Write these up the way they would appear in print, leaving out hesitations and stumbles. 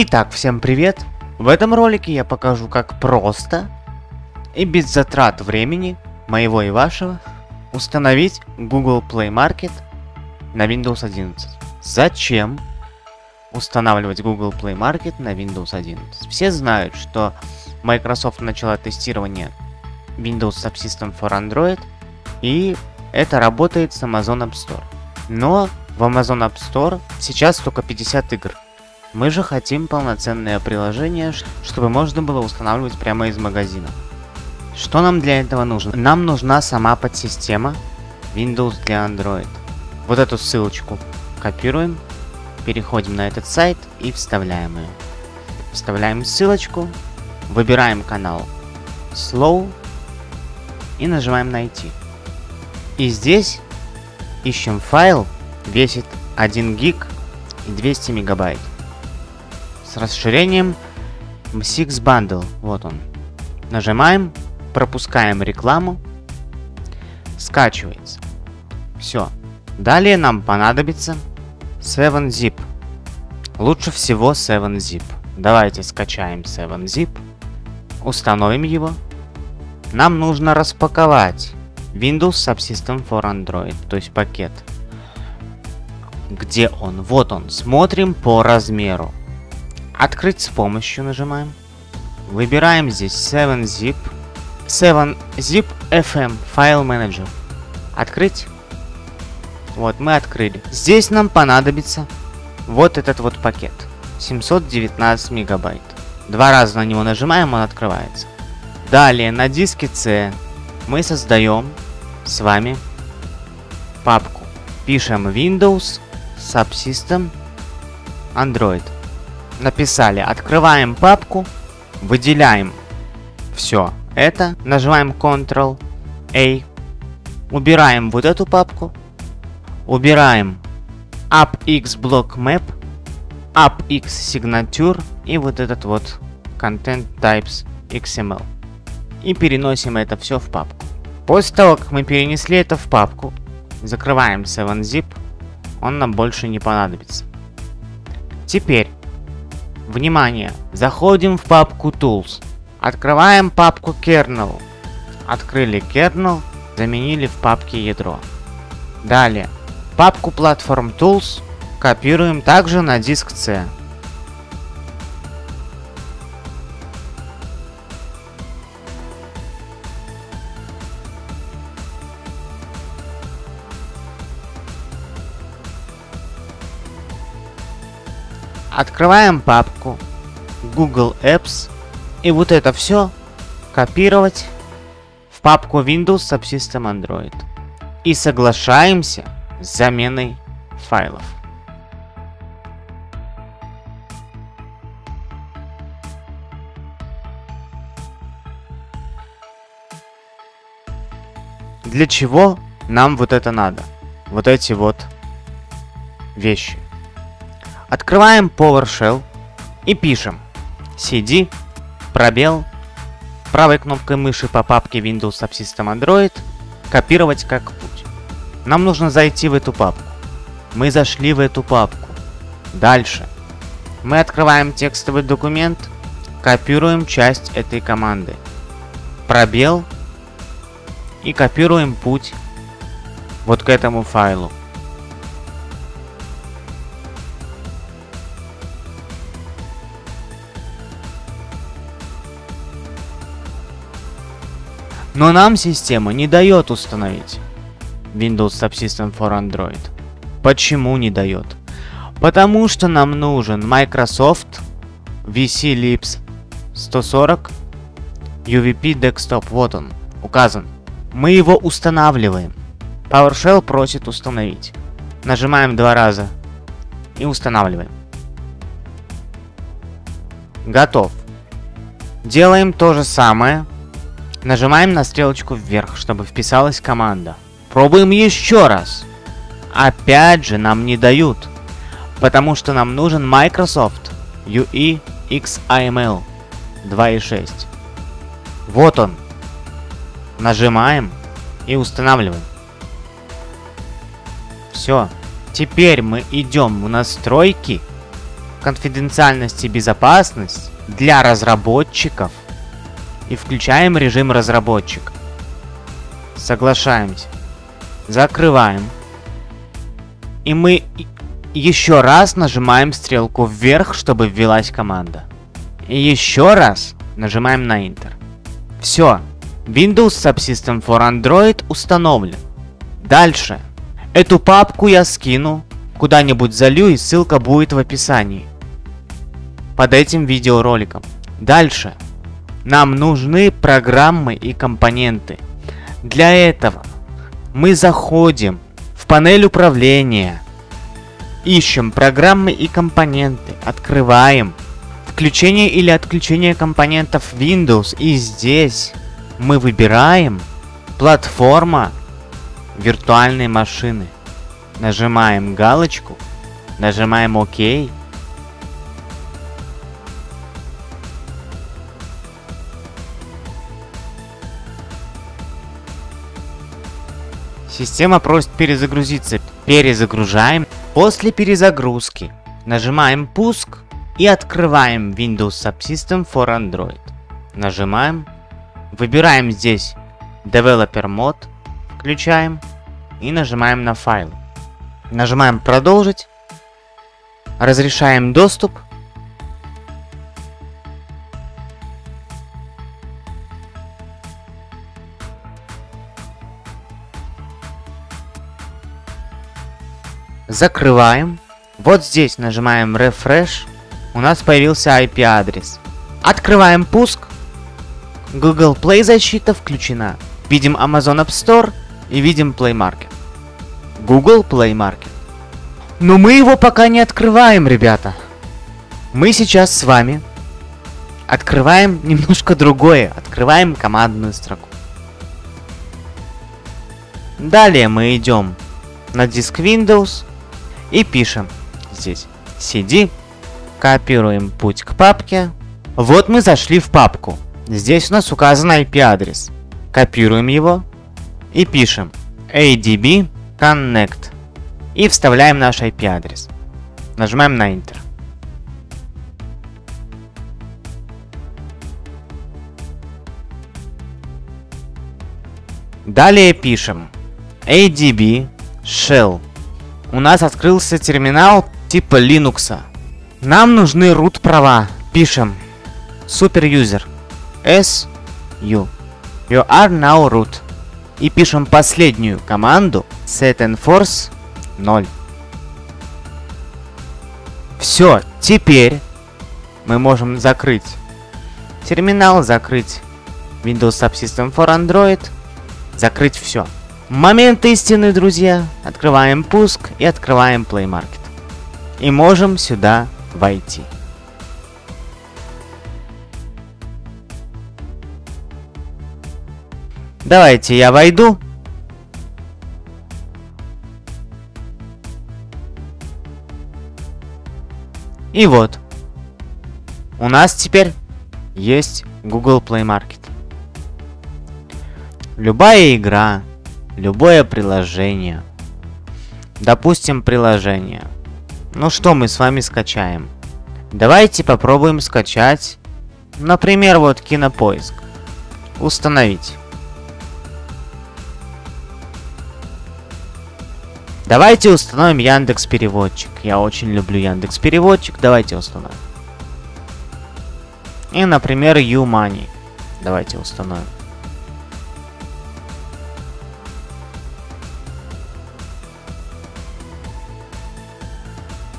Итак, всем привет! В этом ролике я покажу, как просто и без затрат времени, моего и вашего, установить Google Play Market на Windows 11. Зачем устанавливать Google Play Market на Windows 11? Все знают, что Microsoft начала тестирование Windows Subsystem for Android, и это работает с Amazon App Store. Но в Amazon App Store сейчас только 50 игр. Мы же хотим полноценное приложение, чтобы можно было устанавливать прямо из магазина. Что нам для этого нужно? Нам нужна сама подсистема Windows для Android. Вот эту ссылочку копируем, переходим на этот сайт и вставляем ее. Вставляем ссылочку, выбираем канал Slow и нажимаем «Найти». И здесь ищем файл, весит 1 гиг и 200 мегабайт. С расширением MSIX Bundle, вот он. Нажимаем, пропускаем рекламу, скачивается. Все. Далее нам понадобится 7-Zip. Лучше всего 7-Zip. Давайте скачаем 7-Zip, установим его. Нам нужно распаковать Windows Subsystem for Android, то есть пакет. Где он? Вот он. Смотрим по размеру. Открыть с помощью нажимаем. Выбираем здесь 7-Zip. 7-Zip FM файл менеджер. Открыть. Вот, мы открыли. Здесь нам понадобится вот этот вот пакет. 719 мегабайт. Два раза на него нажимаем, он открывается. Далее на диске C мы создаем с вами папку. Пишем Windows Subsystem Android. Написали. Открываем папку. Выделяем все это. Нажимаем Ctrl-A. Убираем вот эту папку. Убираем AppXBlockMap, AppXSignature и вот этот вот ContentTypes.xml. И переносим это все в папку. После того, как мы перенесли это в папку, закрываем 7-Zip. Он нам больше не понадобится. Теперь, внимание, заходим в папку Tools. Открываем папку Kernel. Открыли Kernel, заменили в папке Ядро. Далее, папку Platform Tools копируем также на диск C. Открываем папку Google Apps и вот это все копировать в папку Windows Subsystem Android. И соглашаемся с заменой файлов. Для чего нам вот это надо? Вот эти вот вещи. Открываем PowerShell и пишем cd, пробел, правой кнопкой мыши по папке Windows Subsystem Android, копировать как путь. Нам нужно зайти в эту папку. Мы зашли в эту папку. Дальше. Мы открываем текстовый документ, копируем часть этой команды. Пробел и копируем путь вот к этому файлу. Но нам система не дает установить Windows Subsystem for Android. Почему не дает? Потому что нам нужен Microsoft VC Lips 140 UVP Desktop. Вот он, указан. Мы его устанавливаем. PowerShell просит установить. Нажимаем два раза и устанавливаем. Готов. Делаем то же самое. Нажимаем на стрелочку вверх, чтобы вписалась команда. Пробуем еще раз. Опять же нам не дают, потому что нам нужен Microsoft UI.Xaml 2.6. Вот он. Нажимаем и устанавливаем. Все. Теперь мы идем в настройки, конфиденциальность и безопасность для разработчиков и включаем режим разработчика. Соглашаемся. Закрываем. И мы еще раз нажимаем стрелку вверх, чтобы ввелась команда. И еще раз нажимаем на Enter. Все. Windows Subsystem for Android установлен. Дальше. Эту папку я скину, куда-нибудь залью, и ссылка будет в описании под этим видеороликом. Дальше. Нам нужны программы и компоненты. Для этого мы заходим в панель управления, ищем программы и компоненты, открываем включение или отключение компонентов Windows, и здесь мы выбираем платформа виртуальной машины. Нажимаем галочку, нажимаем ОК. Система просит перезагрузиться. Перезагружаем. После перезагрузки нажимаем пуск и открываем Windows Subsystem for Android. Нажимаем. Выбираем здесь Developer Mode. Включаем. И нажимаем на файл. Нажимаем продолжить. Разрешаем доступ. Закрываем. Вот здесь нажимаем Refresh. У нас появился IP-адрес. Открываем пуск. Google Play защита включена. Видим Amazon App Store и видим Play Market. Google Play Market. Но мы его пока не открываем, ребята. Мы сейчас с вами открываем немножко другое. Открываем командную строку. Далее мы идем на диск Windows и пишем здесь CD. Копируем путь к папке. Вот мы зашли в папку. Здесь у нас указан IP-адрес. Копируем его и пишем adb connect. И вставляем наш IP-адрес. Нажимаем на Enter. Далее пишем adb shell. У нас открылся терминал типа Linux. Нам нужны root права. Пишем superuser su. You are now root. И пишем последнюю команду setenforce 0. Все, теперь мы можем закрыть терминал, закрыть Windows Subsystem for Android, закрыть все. Момент истины, друзья. Открываем пуск и открываем Play Market. И можем сюда войти. Давайте я войду. И вот. У нас теперь есть Google Play Market. Любая игра, любое приложение. Допустим, приложение. Ну что мы с вами скачаем? Давайте попробуем скачать, например, вот кинопоиск. Установить. Давайте установим Яндекс-переводчик. Я очень люблю Яндекс-переводчик. Давайте установим. И, например, YooMoney. Давайте установим.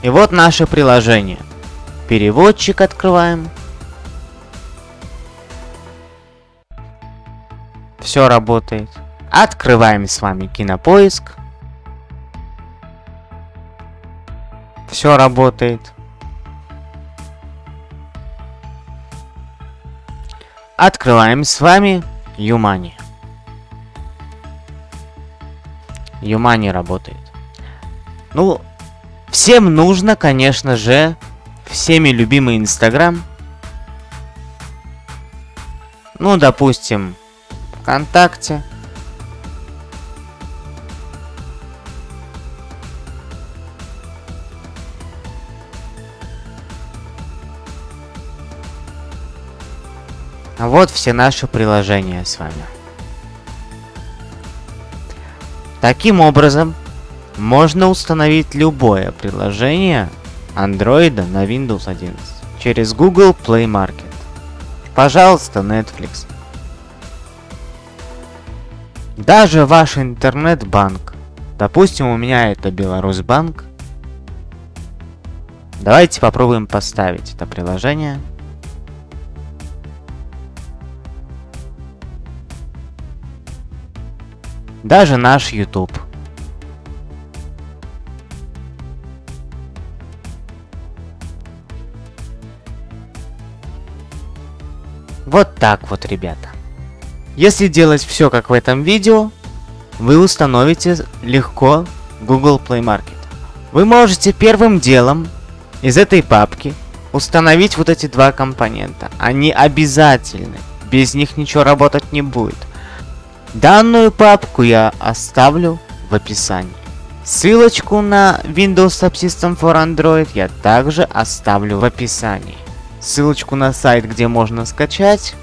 И вот наше приложение. Переводчик открываем. Все работает. Открываем с вами кинопоиск. Все работает. Открываем с вами YooMoney. YooMoney работает. Ну, всем нужно, конечно же, всеми любимый Instagram. Ну, допустим, ВКонтакте. А вот все наши приложения с вами. Таким образом, можно установить любое приложение Android на Windows 11 через Google Play Market. Пожалуйста, Netflix. Даже ваш интернет-банк. Допустим, у меня это Беларусь-банк. Давайте попробуем поставить это приложение. Даже наш YouTube. Вот так вот, ребята. Если делать все как в этом видео, вы установите легко Google Play Market. Вы можете первым делом из этой папки установить вот эти два компонента. Они обязательны, без них ничего работать не будет. Данную папку я оставлю в описании. Ссылочку на Windows Subsystem for Android я также оставлю в описании. Ссылочку на сайт, где можно скачать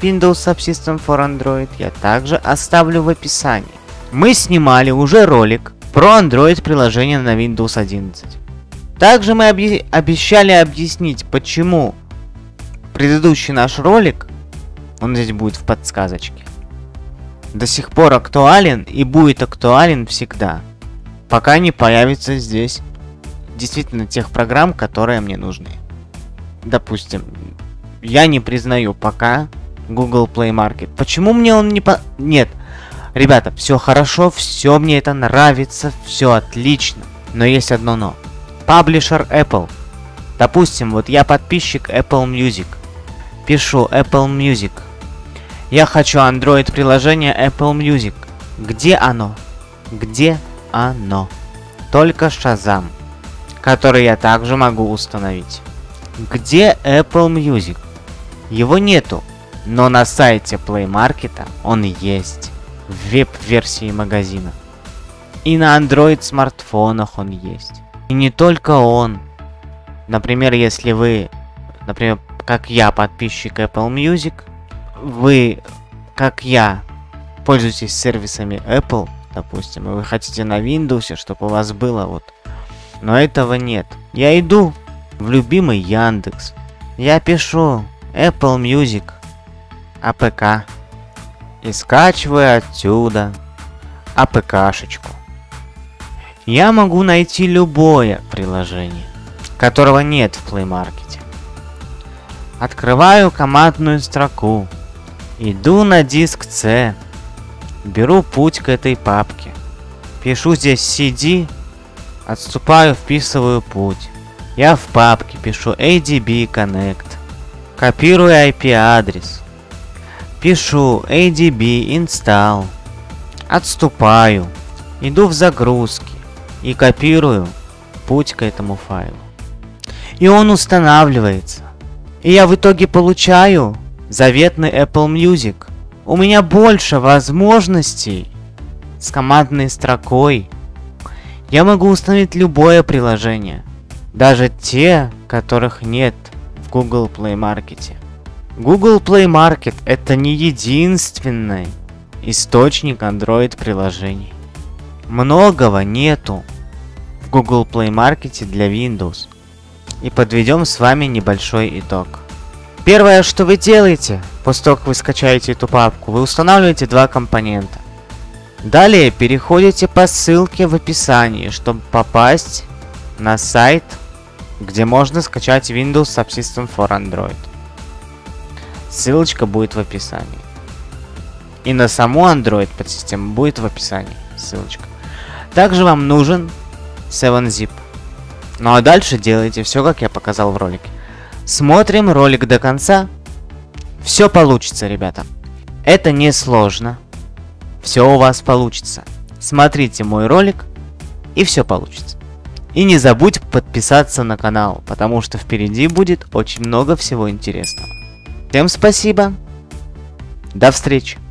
Windows Subsystem for Android, я также оставлю в описании. Мы снимали уже ролик про Android приложение на Windows 11. Также мы обещали объяснить, почему предыдущий наш ролик, он здесь будет в подсказочке, до сих пор актуален и будет актуален всегда, пока не появится здесь действительно тех программ, которые мне нужны. Допустим, я не признаю пока Google Play Market. Почему мне он не по... Нет, ребята, все хорошо, все мне это нравится, все отлично. Но есть одно но. Паблишер Apple. Допустим, вот я подписчик Apple Music. Пишу Apple Music. Я хочу Android приложение Apple Music. Где оно? Где оно? Только Shazam, который я также могу установить. Где Apple Music? Его нету, но на сайте Play Market он есть, в веб-версии магазина. И на Android смартфонах он есть. И не только он. Например, если вы, например, как я, подписчик Apple Music, вы, как я, пользуетесь сервисами Apple, допустим, и вы хотите на Windows, чтобы у вас было вот. Но этого нет. Я иду в любимый Яндекс. Я пишу Apple Music APK и скачиваю отсюда APK-шечку. Я могу найти любое приложение, которого нет в Play Market. Открываю командную строку. Иду на диск C. Беру путь к этой папке. Пишу здесь CD. Отступаю, вписываю путь. Я в папке пишу adb connect, копирую IP-адрес, пишу adb install, отступаю, иду в загрузки и копирую путь к этому файлу. И он устанавливается. И я в итоге получаю заветный Apple Music. У меня больше возможностей с командной строкой. Я могу установить любое приложение. Даже те, которых нет в Google Play Market. Google Play Market – это не единственный источник Android приложений. Многого нету в Google Play Market для Windows. И подведем с вами небольшой итог. Первое, что вы делаете, после того, как вы скачаете эту папку, вы устанавливаете два компонента. Далее переходите по ссылке в описании, чтобы попасть на сайт, где можно скачать Windows Subsystem for Android. Ссылочка будет в описании. И на саму Android подсистему будет в описании ссылочка. Также вам нужен 7-Zip. Ну а дальше делайте все, как я показал в ролике. Смотрим ролик до конца. Все получится, ребята. Это не сложно. Все у вас получится. Смотрите мой ролик, и все получится. И не забудь подписаться на канал, потому что впереди будет очень много всего интересного. Всем спасибо. До встречи.